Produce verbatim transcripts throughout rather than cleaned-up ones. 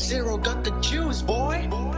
Zero got the juice, boy. boy.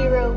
Zero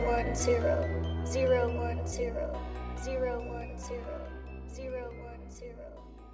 one zero, zero one zero. Zero one zero, zero one zero, zero one zero. Zero one zero, zero one zero. Zero one zero, zero one zero, zero one zero, zero one zero.